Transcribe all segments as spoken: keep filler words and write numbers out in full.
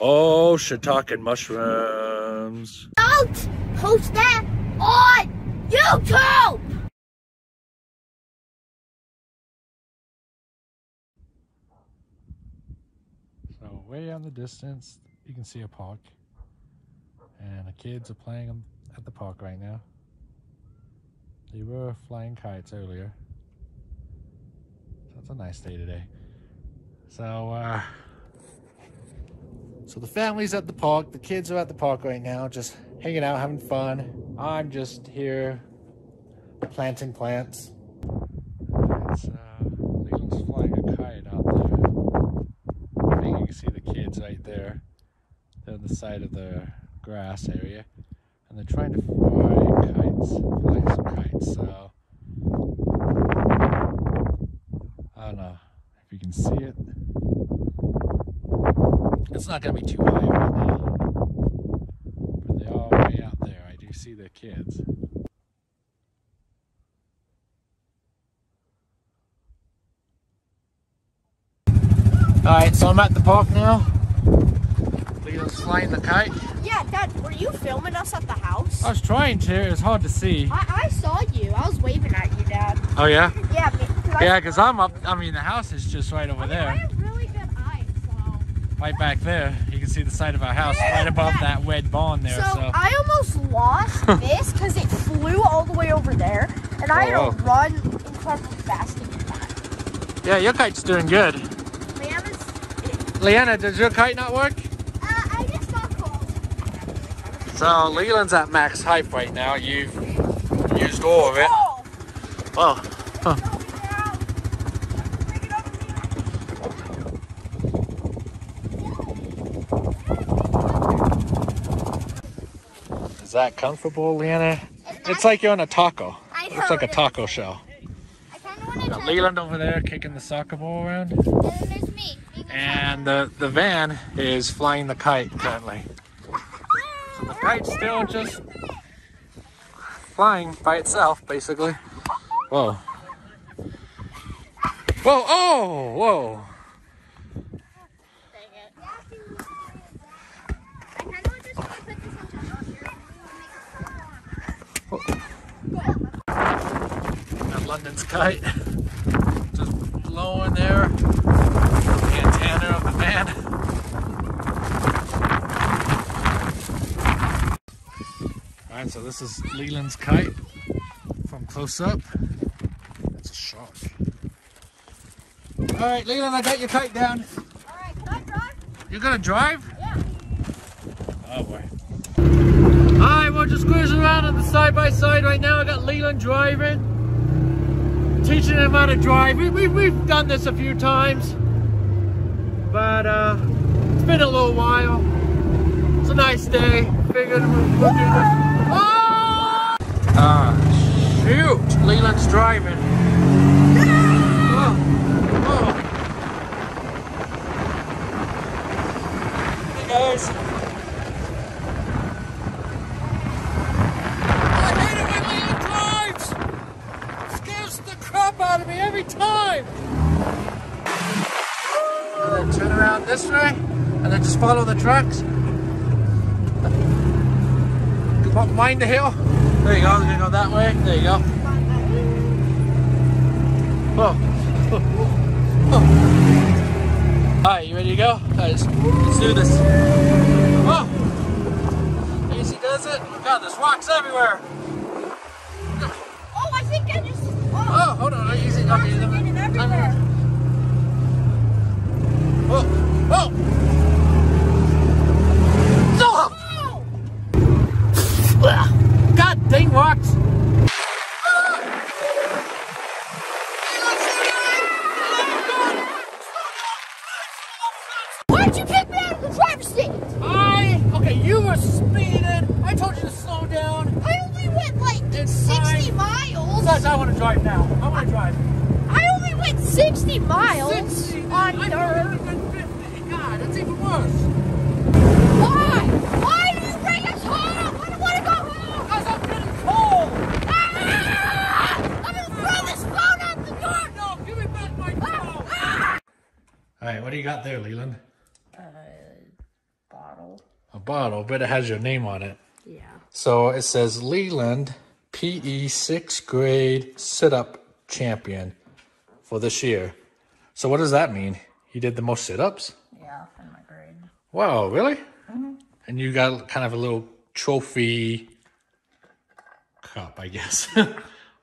Oh, shiitake mushrooms. Don't post that on YouTube! So way out in the distance, you can see a park. And the kids are playing at the park right now. They were flying kites earlier. So it's a nice day today. So, uh... So the family's at the park. The kids are at the park right now, just hanging out, having fun. I'm just here planting plants. It's, uh, Leland's flying a kite out there. I think you can see the kids right there. They're on the side of the grass area. And they're trying to fly kites, fly some kites, so... I don't know if you can see it. It's not going to be too high right now, but they are way out there. I do see the kids. Alright, so I'm at the park now. Leo's flying the kite. Yeah, Dad, were you filming us at the house? I was trying to. It was hard to see. I, I saw you. I was waving at you, Dad. Oh, yeah? Yeah, because yeah, cause I'm up. I mean, the house is just right over I mean, there. I have really good eyes, so... Right back there, you can see the side of our house right above that red barn there. So, so. I almost lost this because it flew all the way over there, and oh, I had to oh. run incredibly fast to get back. Yeah, your kite's doing good. Leanna's... Leanna, does your kite not work? Uh, I just got cold. So Leland's at max hype right now. You've used all of it. Oh. Well, huh. Is that comfortable, Leanna? It's, it's like you're on a taco. I know. It's like it a taco is. shell. I kinda got Leland over there kicking the soccer ball around. And there's me. And the, the van is flying the kite currently. So the kite's still just flying by itself, basically. Whoa. Whoa, oh, whoa. London's kite just blowing there. The antenna of the van. All right, so this is Leland's kite from close up. That's a shark. All right, Leland, I got your kite down. All right, can I drive? You're gonna drive? Yeah. Oh boy. All right, we're just cruising around on the side by side right now. I got Leland driving. Teaching him how to drive. We, we, we've done this a few times, but uh, it's been a little while. It's a nice day. Figured we'll, we'll do this. Ah, oh! uh, shoot! Leland's driving. Whoa. Whoa. Hey guys. And then turn around this way, and then just follow the tracks. Come up behind the hill. There you go, I'm gonna go that way. There you go. Whoa. Whoa. Whoa. Alright, you ready to go? Alright, let's, let's do this. Whoa! Casey does it. Oh god, there's rocks everywhere. Oh, I think I just... Oh, oh hold on. I easy. I'm using them. Everywhere. Oh! Oh! Oh! oh. God dang rocks! Why'd you kick me out of the driver's seat? I... Okay, you were speeding. I told you to slow down. I only went like it's sixty fine. miles. Besides, I want to drive now. I want to drive. sixty miles sixty. On dirt. God, that's even worse. Why? Why did you bring us home? I don't want to go home. Because I'm getting cold. Ah! I'm going to throw this phone out the door. No, give me back my phone. Ah! All right, what do you got there, Leland? Uh, bottle, but it has your name on it. Yeah. So it says Leland P E sixth grade sit-up champion for this year. So what does that mean? You did the most sit-ups? Yeah, in my grade. Wow, really? Mm-hmm. And you got kind of a little trophy cup, I guess.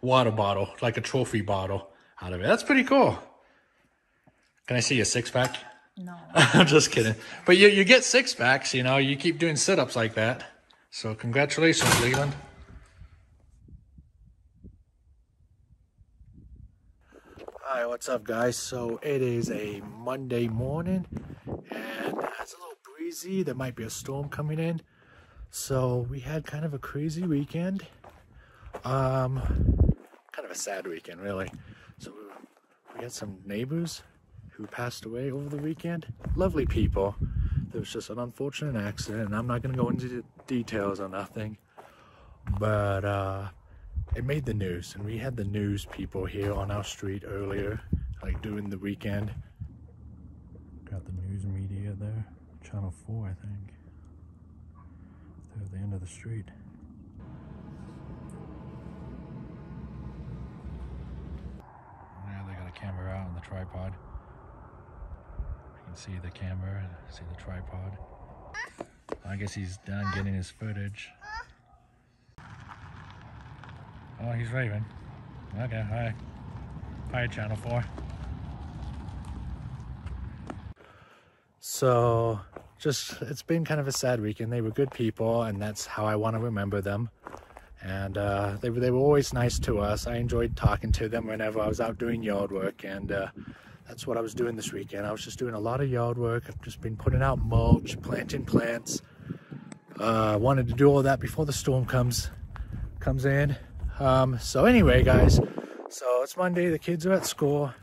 Water bottle, like a trophy bottle out of it. That's pretty cool. Can I see your six-pack? No. I'm just kidding. But you, you get six-packs, you know. You keep doing sit-ups like that. So congratulations, Leland. Hi, what's up, guys? So it is a Monday morning, and it's a little breezy. There might be a storm coming in. So we had kind of a crazy weekend. Um, kind of a sad weekend, really. So we had some neighbors who passed away over the weekend. Lovely people. There was just an unfortunate accident, and I'm not going to go into details or nothing. But uh, it made the news, and we had the news people here on our street earlier, like during the weekend. Got the news media there. Channel four, I think. They're at the end of the street. Now they got a camera out on the tripod. See the camera, see the tripod. I guess he's done getting his footage. Oh, he's raving. Okay, hi. Hi, Channel four. So, just, it's been kind of a sad weekend. They were good people, and that's how I want to remember them. And uh, they, they were always nice to us. I enjoyed talking to them whenever I was out doing yard work, and uh, that's what I was doing this weekend. I was just doing a lot of yard work. I've just been putting out mulch, planting plants. Uh, wanted to do all that before the storm comes comes in. Um, so anyway, guys, so it's Monday. The kids are at school.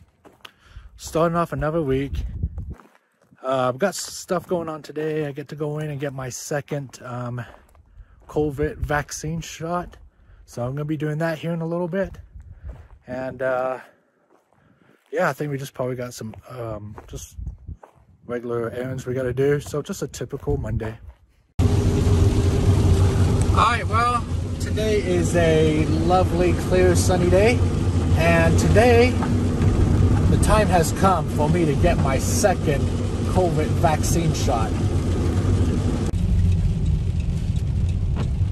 Starting off another week. Uh, I've got stuff going on today. I get to go in and get my second um, COVID vaccine shot. So I'm going to be doing that here in a little bit. And... Uh, yeah, I think we just probably got some um, just regular errands we got to do. So just a typical Monday. Alright, well, today is a lovely, clear, sunny day. And today, the time has come for me to get my second COVID vaccine shot.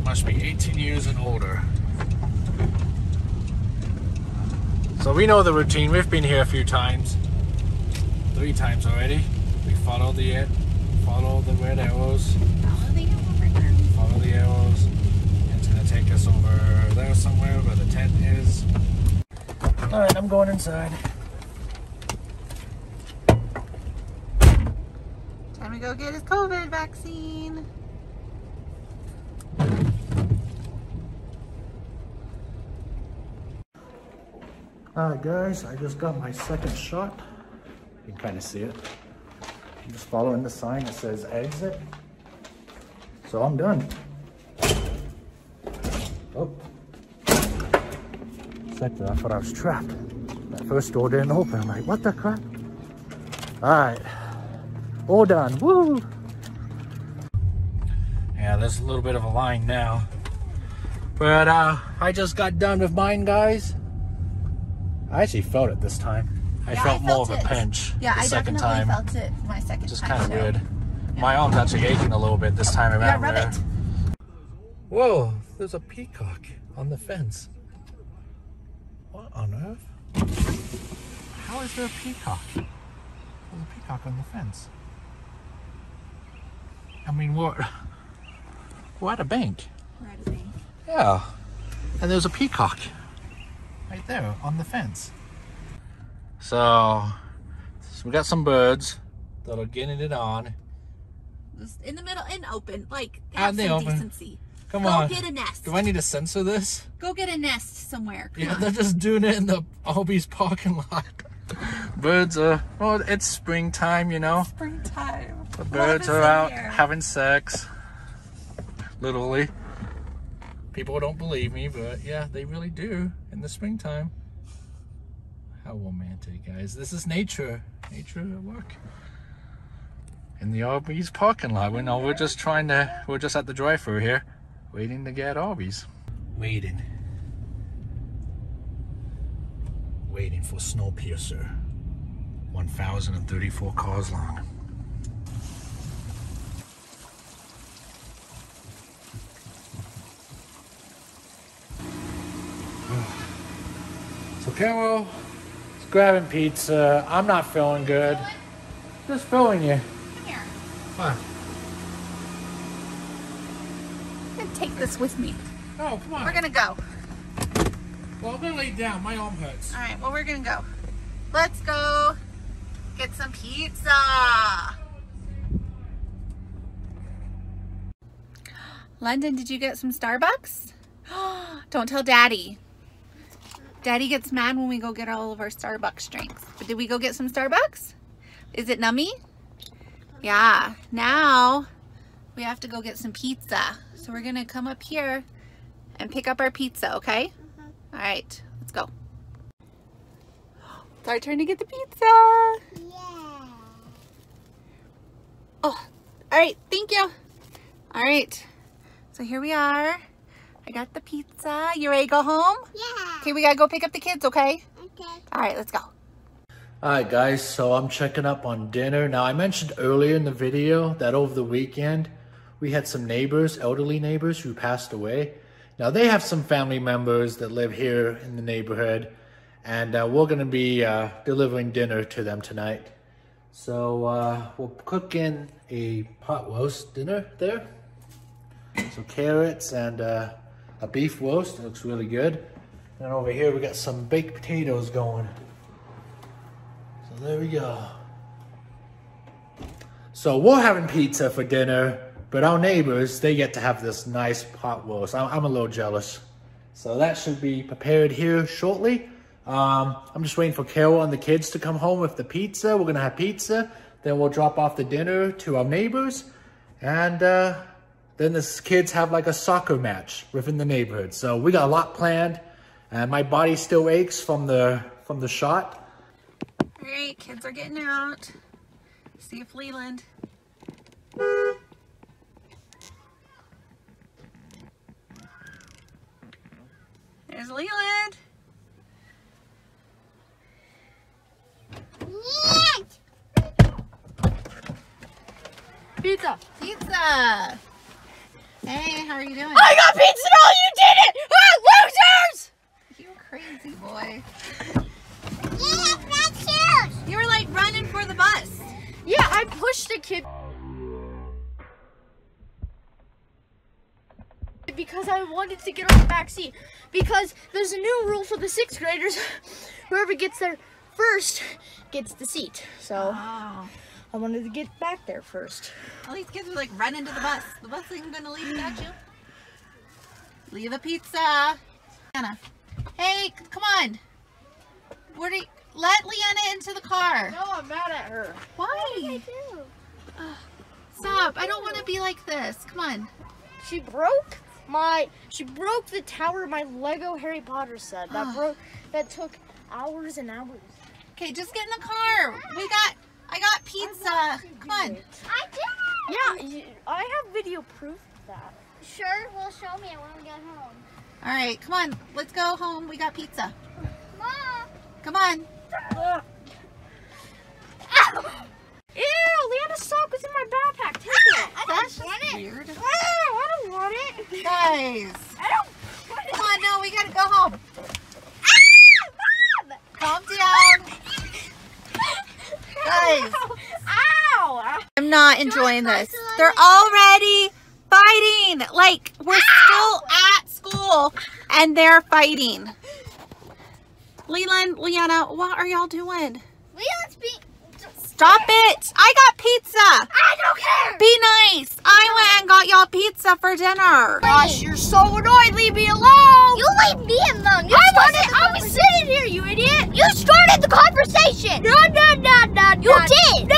Must be eighteen years and older. So we know the routine. We've been here a few times, three times already. We follow the follow the red arrows. Follow the arrows. Follow the arrows. It's gonna take us over there somewhere where the tent is. All right, I'm going inside. Time to go get his COVID vaccine. Alright guys, I just got my second shot. You can kind of see it. I'm just following the sign that says exit. So I'm done. Oh. Second, I thought I was trapped. That first door didn't open. I'm like, what the crap? Alright. All done. Woo! Yeah, there's a little bit of a line now. But uh, I just got done with mine, guys. I actually felt it this time. I yeah, felt I more felt of a pinch yeah, the I second time. Yeah, I definitely felt it my second just time. Just kind of weird. Yeah. My arm's actually aching a little bit this time around. Yeah, rub it. Whoa, there's a peacock on the fence. What on earth? How is there a peacock? There's a peacock on the fence. I mean, we're, we're at a bank. We're at a bank. Yeah. And there's a peacock. Right there on the fence. So, so we got some birds that are getting it on. Just in the middle and open, like have some open. Decency. Come Go on. Go get a nest. Do I need to censor this? Go get a nest somewhere. Come yeah, on. They're just doing it in the Albies parking lot. Birds are, well, it's springtime, you know. Springtime. The birds are out here having sex. Literally. People don't believe me, but yeah, they really do in the springtime. How romantic, guys. This is nature. Nature at work. in the Arby's parking lot. We know we're just trying to, we're just at the drive-thru here, waiting to get Arby's. Waiting. Waiting for Snowpiercer. one thousand thirty-four cars long. So Carol is grabbing pizza. I'm not feeling good. Just filling you. Come here. What? I'm going to take this with me. Oh, come on. We're going to go. Well, I'm going to lay down. My arm hurts. All right. Well, we're going to go. Let's go get some pizza. London, did you get some Starbucks? Don't tell Daddy. Daddy gets mad when we go get all of our Starbucks drinks. But did we go get some Starbucks? Is it nummy? Yeah. Now we have to go get some pizza. So we're going to come up here and pick up our pizza, okay? Mm-hmm. All right. Let's go. It's our turn to get the pizza. Yeah. Oh, all right. Thank you. All right. So here we are. I got the pizza. You ready to go home? Yeah. Okay. We got to go pick up the kids, okay? Okay. All right. Let's go. Alright guys, so I'm checking up on dinner. Now I mentioned earlier in the video that over the weekend, we had some neighbors, elderly neighbors who passed away. Now they have some family members that live here in the neighborhood, and uh, we're going to be uh, delivering dinner to them tonight. So uh, we're cooking a pot roast dinner there. So carrots and uh, a beef roast, it looks really good. And over here we got some baked potatoes going. There we go. So we're having pizza for dinner, but our neighbors, they get to have this nice pot roast. I'm a little jealous. So that should be prepared here shortly. Um, I'm just waiting for Carol and the kids to come home with the pizza. We're gonna have pizza. Then we'll drop off the dinner to our neighbors. And uh, then the kids have like a soccer match within the neighborhood. So we got a lot planned, and my body still aches from the, from the shot. All right, kids are getting out. See if Leland. There's Leland. Pizza. Pizza. Hey, how are you doing? I got pizza and all you did it! Ah, losers! You crazy boy. You were like running for the bus. Yeah, I pushed the kid because I wanted to get on the back seat. Because there's a new rule for the sixth graders: whoever gets there first gets the seat. So oh. I wanted to get back there first. All these kids were like running to the bus. The bus isn't gonna leave without you. Leave a pizza, Anna. Hey, come on. Where do you? Let Leanna into the car. No, I'm mad at her. Why? What did I do? Uh, stop. What did I do? I don't want to be like this. Come on. She broke my, she broke the tower of my Lego Harry Potter set. That broke, that took hours and hours. Okay, just get in the car. We got, I got pizza. Come on. I did it. Yeah, I have video proof of that. Sure, we'll show me it when we get home. All right, come on. Let's go home. We got pizza. Mom. Come on. Ugh. Ow! Ew, Leanna's sock was in my backpack. Take it. I don't That's want it. Weird. Oh, I don't want it. Guys. I don't want it. Come on, no, we gotta go home. Ah, Mom! Calm down. Guys. Ow! I'm not enjoying this. They're already fighting. Like, we're Ow! still at school and they're fighting. Leland, Leanna, what are y'all doing? Leland's being... Stop it! I got pizza! I don't care! Be nice! No. I went and got y'all pizza for dinner! Gosh, you're so annoyed! Leave me alone! You leave me alone! You I wanted... I was sitting here, you idiot! You started the conversation! No, no, no, no, no! You no. did!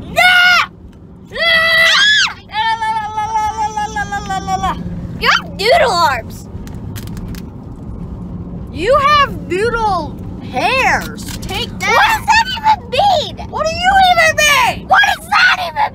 No! No! Ah! You have noodle arms! You have noodle hairs. Take that. What does that even mean? What do you even mean? What does that even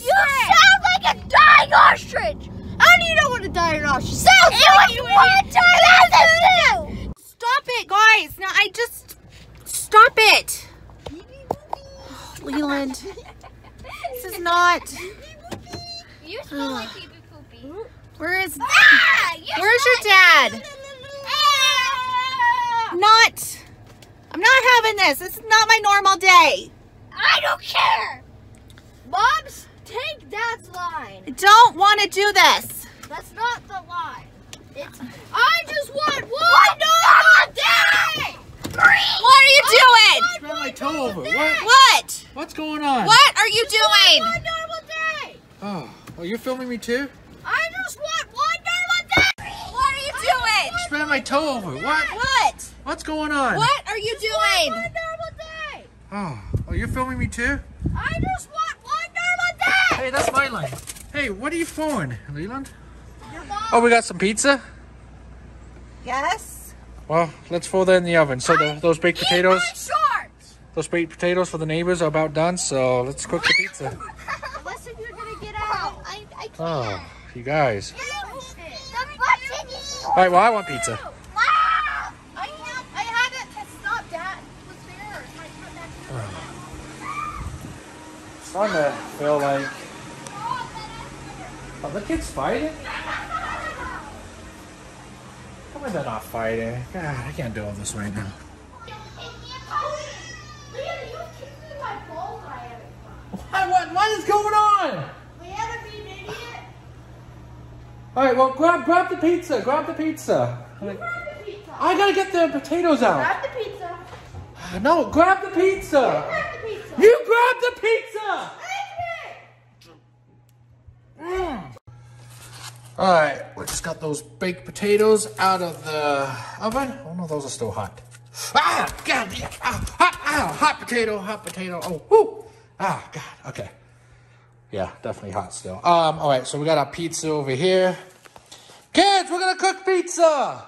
ostrich! You sound like a dying ostrich! How do you know what a dying ostrich sounds it like? It was one time as a zoo! Stop it, guys! Now I just... Stop it! Oh, Leland. This is not... You smell like pee pee poopy. Where is... Ah, where's your dad? Not... I'm not having this. This is not my normal day. I don't care. Mom's take dad's line. I don't want to do this. That's not the line. It's I just want one what? normal day. What are you I doing? Ran my toe over. What? What? What's going on? What are you doing? One normal day. Oh, well, you're filming me too? I just want one normal day. What are you I doing? Just ran my toe over. Day. What? What? What's going on? What are you just doing? One normal day. Oh. Oh, you're filming me too? I just want one normal day! Hey, that's my line. Hey, what are you filming, Leland? Your mom. Oh, we got some pizza? Yes. Well, let's throw that in the oven. So the, those baked potatoes... Shorts. Those baked potatoes for the neighbors are about done, so let's cook the pizza. Listen, you're gonna get out. I, I can't. Oh, you guys. Alright, well, I want pizza. Starting to feel like, oh, the kids fighting? Come on, they're not fighting. God, I can't deal with this right now. Why, what, what is going on? Leanna, be an idiot. All right, well, grab, grab the pizza. Grab the pizza. Like, grab the pizza. I gotta get the potatoes out. Grab the pizza. No, grab the pizza. You grabbed the pizza! Mm. Alright, we just got those baked potatoes out of the oven. Oh no, those are still hot. Ah! God! Ah, hot, ah, hot potato, hot potato. Oh, whoo! Ah, God, okay. Yeah, definitely hot still. Um, alright, so we got our pizza over here. Kids, we're gonna cook pizza!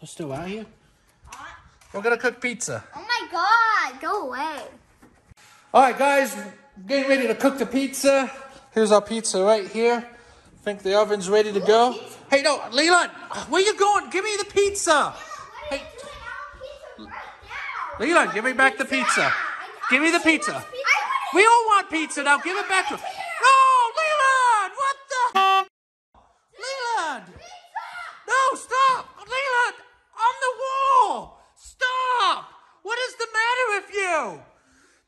They're still out here? Hot. We're gonna cook pizza. Oh my God! Go away. All right, guys, getting ready to cook the pizza. Here's our pizza right here. I think the oven's ready to go. Ooh, hey, no, Leland, where you going? Give me the pizza. Yeah, hey, pizza right Leland, give me back pizza. the pizza. I, I give me the pizza. pizza. We all want pizza now. Give it back to us. No, Leland, what the? Leland, pizza. No, stop, Leland, on the wall. Stop. What is the matter with you?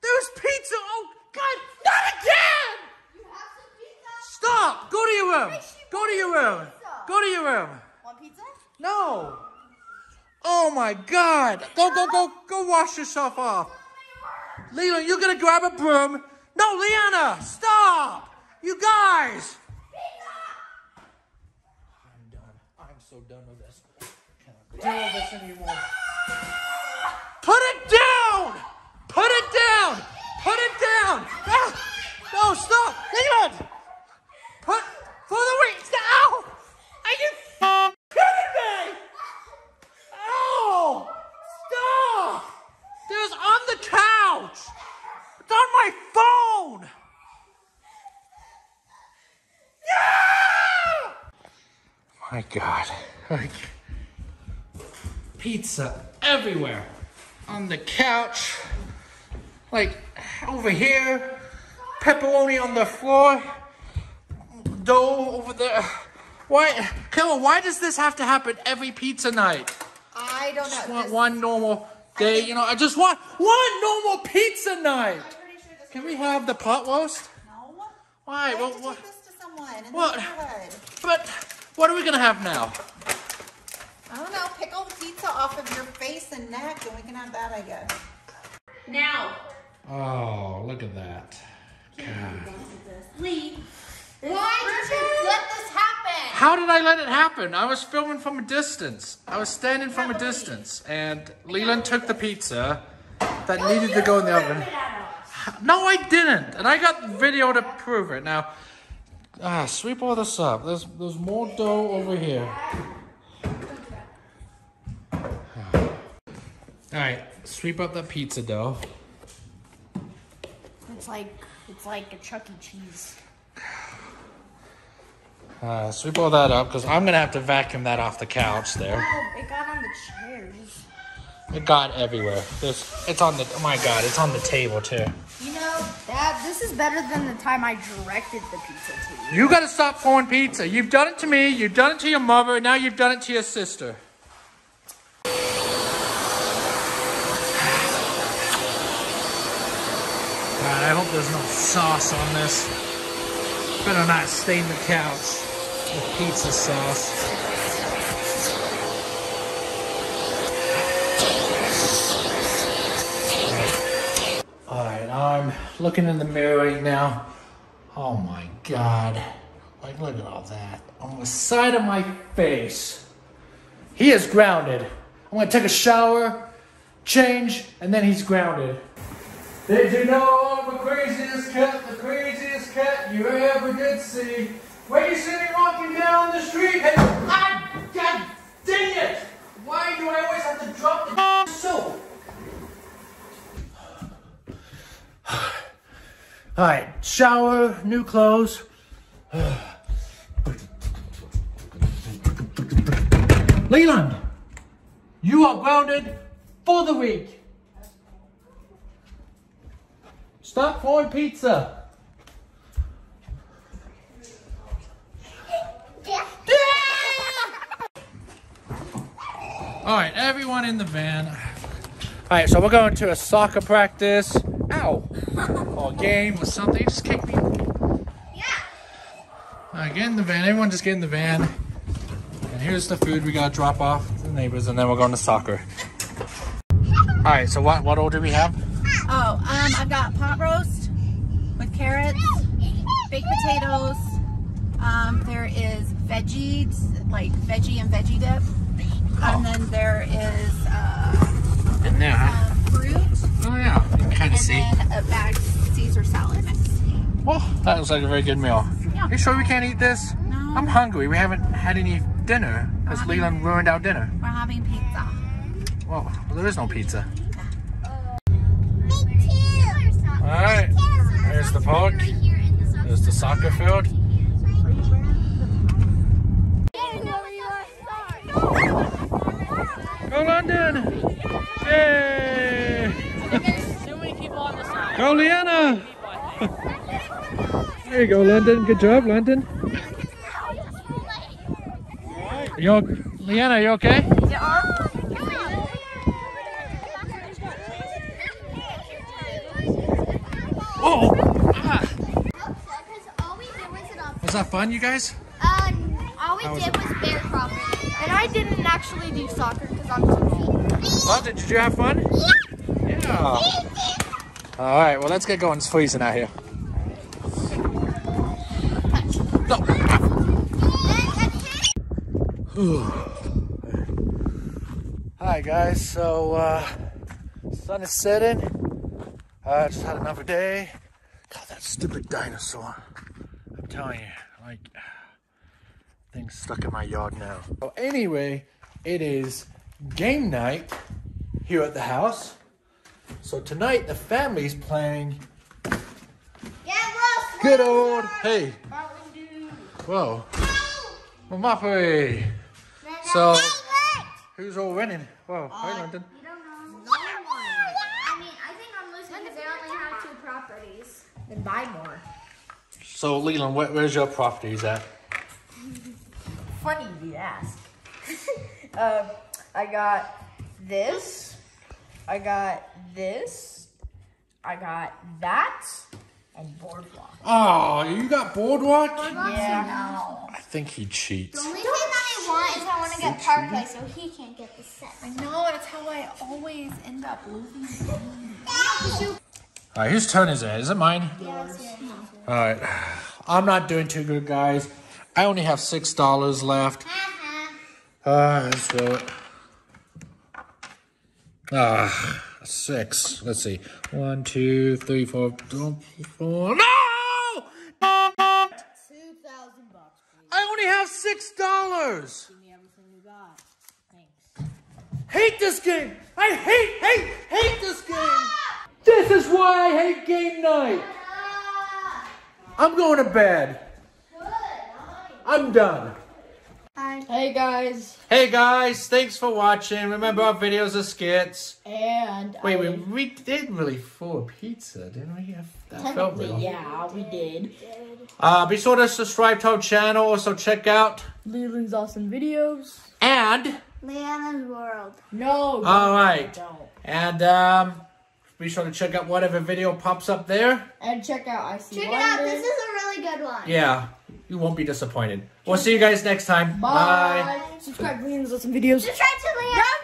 There's pizza. Oh, God, not again! You have some pizza? Stop. Go to your room. Go to your room. Go to your room. Want pizza? No. Oh, my God. Go, go, go. Go wash yourself off. Leland, you're going to grab a broom. No, Leanna, stop. You guys. Pizza! I'm done. I'm so done with this. I can't deal with this anymore. Put it down! Put it down! Put it down! No, no stop! Leland! Put for the weight! Ow! Are you f kidding me? Ow! Stop! It was on the couch! It's on my phone! Yeah! My God. Like pizza everywhere. On the couch, like over here, pepperoni on the floor, dough over there. Why, Carol, why does this have to happen every pizza night? I don't know. I just want one normal day, you know, I just want one normal pizza night. Can we have the pot roast? No. Why? Well, what? What? But what are we going to have now? I don't know, pick all the pizza off of your face and neck, and we can have that, I guess. Now. Oh, look at that. God. Lee, why did you let this happen? How did I let it happen? I was filming from a distance. I was standing from a distance, and Leland took the pizza that no, needed to go in the oven. No, I didn't, and I got video to prove it. Now, ah, sweep all this up. There's, there's more dough over here. All right, sweep up the pizza dough. It's like It's like a Chuck E. Cheese. Uh, sweep all that up, because I'm going to have to vacuum that off the couch there. Oh, it got on the chairs. It got everywhere. There's, it's on the, oh my God, it's on the table too. You know, Dad, this is better than the time I directed the pizza to you. You got to stop pouring pizza. You've done it to me, you've done it to your mother, and now you've done it to your sister. God, I hope there's no sauce on this. Better not stain the couch with pizza sauce. Alright, I'm looking in the mirror right now. Oh my God. Like, look at all that. On the side of my face. He is grounded. I'm gonna take a shower, change, and then he's grounded. Did you know I'm the craziest cat, the craziest cat you ever did see? Where you sitting walking down the street and I, God dang it! Why do I always have to drop the soap? All right, shower, new clothes. Leland, you are grounded for the week. Stop pouring pizza. All right, everyone in the van. All right, so we're going to a soccer practice. Ow. Or game or something. Just kick me. Yeah. Alright, get in the van. Everyone just get in the van. And here's the food we gotta drop off to the neighbors, and then we're going to soccer. Alright, so what what all do we have? Oh, um I've got pot roast with carrots, baked potatoes, um, there is veggies, like veggie and veggie dip. Oh. And then there is uh and there, huh? um, fruit. Oh yeah, you can kind of see. And then a bag of Caesar salad. Well, that looks like a very good meal. Yeah. You sure we can't eat this? No. I'm hungry. We haven't had any dinner because Leland ruined our dinner. We're having pizza. Well, there is no pizza. Me too. All right. There's the park. There's the soccer field. Go London! Yay! Go, Leanna! There you go, London. Good job, London. You're, Leanna, you okay? Oh! Ah. Was that fun, you guys? Um, all we did was bear crawling, and I didn't actually do soccer because I'm too busy. London, did you have fun? Yeah. Yeah. All right, well, let's get going. It's freezing out here. No. All right, guys, so uh, sun is setting. I uh, just had another day. God, that stupid dinosaur. I'm telling you, like, things stuck in my yard now. So anyway, it is game night here at the house. So tonight the family's playing good old hey. Whoa. Mamapari. So who's all winning? Whoa, hi London. I don't know. I mean, I think I'm losing because they only have two properties. Then buy more. So Leland, where, where's your properties at? Funny you ask. uh, I got this. I got this, I got that, and Boardwalk. Oh, you got Boardwalk? Boardwalk? Yeah. No. I think he cheats. The only Don't thing that I want is I want to get Park Play so he can't get the set. I know, that's how I always end up losing. All right, whose turn is it? Is it mine? Yours. Yeah, yeah. All right. I'm not doing too good, guys. I only have six dollars left. Uh-huh. Uh, let's do it. Ah, uh, six. Let's see. One, two, three, four, four. No! Two thousand bucks. I only have six dollars. Give me everything you got. Thanks. Hate this game. I hate, hate, hate this game. This is why I hate game night. I'm going to bed. I'm done. Hi. Hey guys. Hey guys, thanks for watching. Remember our videos are skits. And Wait, I... we, we did really four pizza, didn't we? That felt real. Yeah, we did. Uh, be sure to subscribe to our channel. Also check out Leland's Awesome Videos. And Leanna's World. No. Alright. And um, be sure to check out whatever video pops up there. And check out I See London. Check it out. This is a really good one. Yeah. You won't be disappointed. We'll see you guys next time. Bye. Bye. Subscribe to Leanna's Awesome Videos. Subscribe to Leanna.